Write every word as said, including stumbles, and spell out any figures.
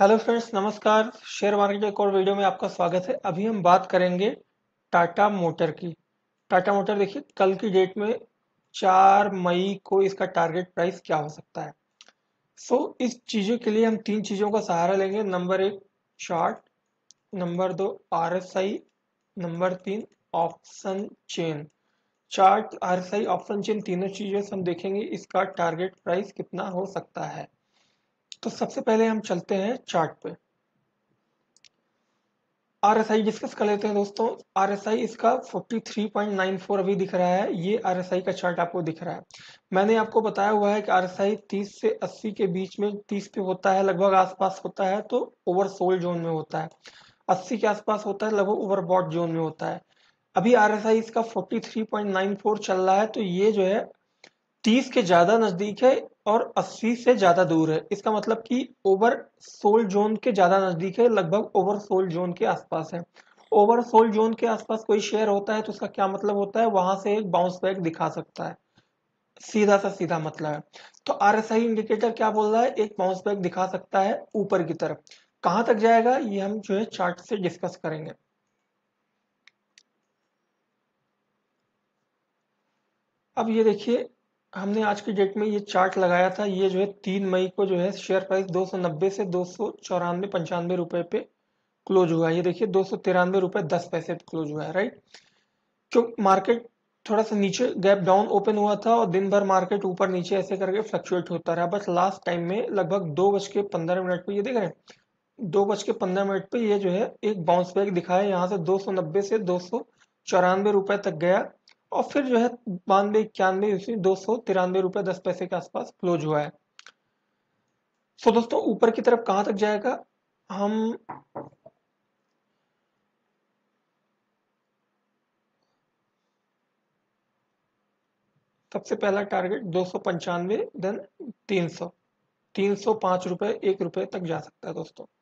Hello friends, नमस्कार। Share market के एक और वीडियो में आपका स्वागत है। अभी हम बात करेंगे टाटा मोटर की। टाटा मोटर देखिए कल की डेट में चार मई को इसका टारगेट प्राइस क्या हो सकता है। सो so, इस चीज़ों के लिए हम तीन चीज़ों का सहारा लेंगे। नंबर एक चार्ट, नंबर दो आरएसआई, नंबर तीन option chain. Chart, RSI, option chain, तीनों चीज़ों से हम देखेंगे इसका टारगेट प्राइस कितना हो सकता है। तो सबसे पहले हम चलते हैं चार्ट पे। आरएसआई डिस्कस कर लेते हैं दोस्तों। आरएसआई इसका forty three point nine four अभी दिख रहा है। ये आरएसआई का चार्ट आपको दिख रहा है। मैंने आपको बताया हुआ है कि आरएसआई तीस से अस्सी के बीच में तीस पे होता है, लगभग आसपास होता है तो ओवरसोल्ड जोन में होता है। अस्सी के आसपास होता है, लगभग ओवरबॉट जोन में होता है। अभी आरएसआई इसका forty three point nine four चल रहा है, तो ये जो है तीस के ज़्यादा नज़दीक है और अस्सी से ज़्यादा दूर है। इसका मतलब कि ओवर सोल्ड जोन के ज़्यादा नज़दीक है, लगभग ओवर सोल्ड जोन के आसपास है। ओवर सोल्ड जोन के आसपास कोई शेयर होता है तो उसका क्या मतलब होता है, वहां से एक बाउंस बैक दिखा सकता है, सीधा सा सीधा मतलब है। तो आरएसआई इंडिकेटर क्या बोल रहा है, एक बाउंस बैक दिखा सकता है ऊपर की तरफ। कहाँ तक जाएगा ये हम जो है चार्ट से डिस्कस करेंगे। अब ये देखिए हमने आज की डेट में ये चार्ट लगाया था। ये जो है तीन मई को जो है शेयर प्राइस दो सौ नब्बे से दो सौ चौरानवे पंचानवे रुपये पे क्लोज हुआ। ये देखिए दो सौ तिरानवे रुपये दस पैसे पे क्लोज हुआ है, राइट। क्योंकि मार्केट थोड़ा सा नीचे गैप डाउन ओपन हुआ था और दिन भर मार्केट ऊपर नीचे ऐसे करके फ्लक्चुएट होता रहा। बस लास्ट टाइम में लगभग दो बज के पंद्रह मिनट पर ये देख रहे हैं, दो बज के पंद्रह मिनट पर ये जो है एक बाउंस बैक दिखाया। यहाँ से दो सौ नब्बे से दो सौ चौरानवे रुपये तक गया और फिर जो है बानवे इक्यानवे उसी दो सौ तिरानवे रुपये दस पैसे के आसपास क्लोज हुआ है। सो दोस्तों ऊपर की तरफ कहाँ तक जाएगा, हम सबसे पहला टारगेट दो सौ पंचानवे, देन तीन सौ, तीन सौ पाँच रुपये एक रुपये तक जा सकता है दोस्तों।